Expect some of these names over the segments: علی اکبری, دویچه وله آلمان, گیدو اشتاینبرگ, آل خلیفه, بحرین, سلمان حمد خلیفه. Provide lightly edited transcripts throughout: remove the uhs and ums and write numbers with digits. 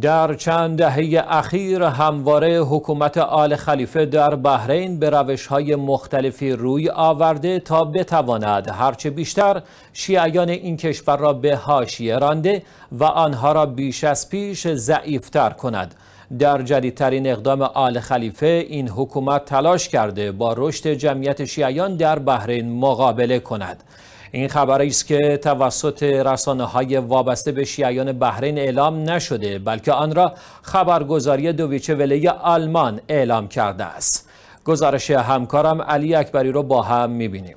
در چند دهه اخیر همواره حکومت آل خلیفه در بحرین به روش‌های مختلفی روی آورده تا بتواند هرچه بیشتر شیعیان این کشور را به حاشیه رانده و آنها را بیش از پیش ضعیف‌تر کند. در جدیدترین اقدام آل خلیفه این حکومت تلاش کرده با رشد جمعیت شیعیان در بحرین مقابله کند. این خبری است که توسط رسانه‌های وابسته به شیعیان بحرین اعلام نشده، بلکه آن را خبرگزاری دویچه وله آلمان اعلام کرده است. گزارش همکارم علی اکبری رو با هم می‌بینیم.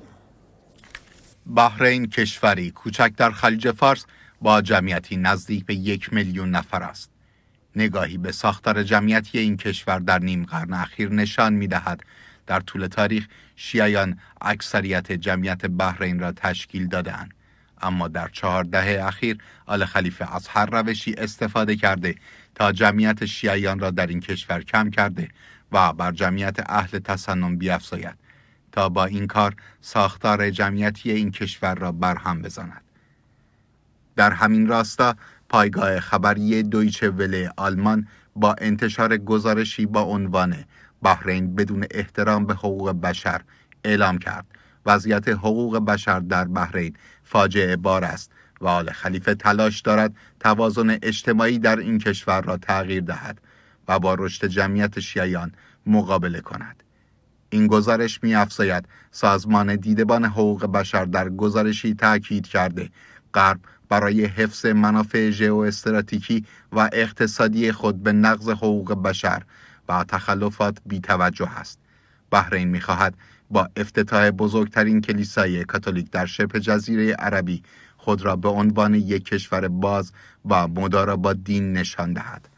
بحرین کشوری کوچک در خلیج فارس با جمعیتی نزدیک به 1 میلیون نفر است. نگاهی به ساختار جمعیتی این کشور در نیم قرن اخیر نشان می‌دهد در طول تاریخ شیعیان اکثریت جمعیت بحرین را تشکیل داده‌اند، اما در 4 دهه اخیر آل خلیفه از هر روشی استفاده کرده تا جمعیت شیعیان را در این کشور کم کرده و بر جمعیت اهل تسنن بیفزاید تا با این کار ساختار جمعیتی این کشور را برهم بزند. در همین راستا پایگاه خبری دویچه وله آلمان با انتشار گزارشی با عنوان بحرین بدون احترام به حقوق بشر اعلام کرد وضعیت حقوق بشر در بحرین فاجعه بار است و آل خلیفه تلاش دارد توازن اجتماعی در این کشور را تغییر دهد و با رشد جمعیت شیعیان مقابله کند. این گزارش می‌افزاید سازمان دیدبان حقوق بشر در گزارشی تاکید کرده غرب برای حفظ منافع ژئواستراتژیکی و اقتصادی خود به نقض حقوق بشر و تخلفات بی‌توجه است. بحرین می‌خواهد با افتتاح بزرگترین کلیسای کاتولیک در شبه جزیره عربی خود را به عنوان یک کشور باز و مدارا با دین نشان دهد.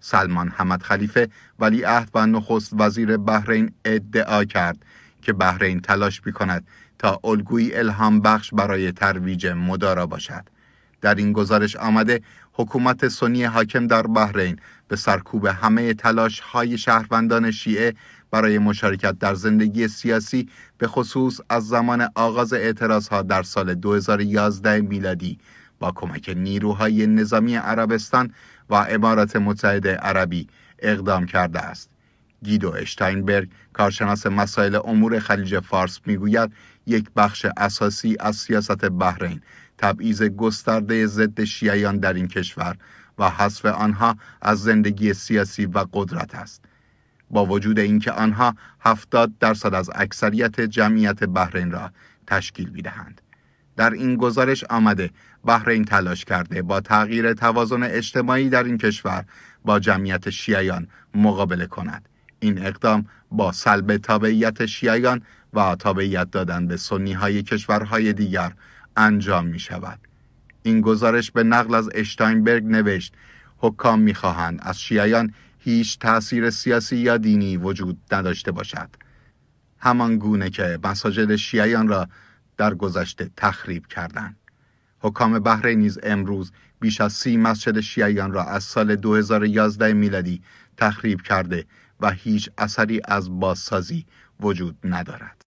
سلمان حمد خلیفه ولیعهد و نخست وزیر بحرین ادعا کرد که بحرین تلاش می‌کند تا الگویی الهام بخش برای ترویج مدارا باشد. در این گزارش آمده حکومت سنی حاکم در بحرین به سرکوب همه تلاش‌های شهروندان شیعه برای مشارکت در زندگی سیاسی به خصوص از زمان آغاز اعتراضها در سال 2011 میلادی با کمک نیروهای نظامی عربستان و امارات متحده عربی اقدام کرده است. گیدو اشتاینبرگ کارشناس مسائل امور خلیج فارس میگوید یک بخش اساسی از سیاست بحرین تبعیض گسترده ضد شیعیان در این کشور و حذف آنها از زندگی سیاسی و قدرت است. با وجود اینکه آنها 70% از اکثریت جمعیت بحرین را تشکیل می‌دهند. در این گزارش آمده بحرین تلاش کرده با تغییر توازن اجتماعی در این کشور با جمعیت شیعیان مقابله کند. این اقدام با سلب تابعیت شیعیان و تابعیت دادن به سنی‌های کشورهای دیگر انجام می شود. این گزارش به نقل از اشتاینبرگ نوشت حکام می خواهند از شیعیان هیچ تأثیر سیاسی یا دینی وجود نداشته باشد، همان گونه که مساجد شیعیان را در گذشته تخریب کردند. حکام بحرین نیز امروز بیش از 30 مسجد شیعیان را از سال 2011 میلادی تخریب کرده و هیچ اثری از بازسازی وجود ندارد.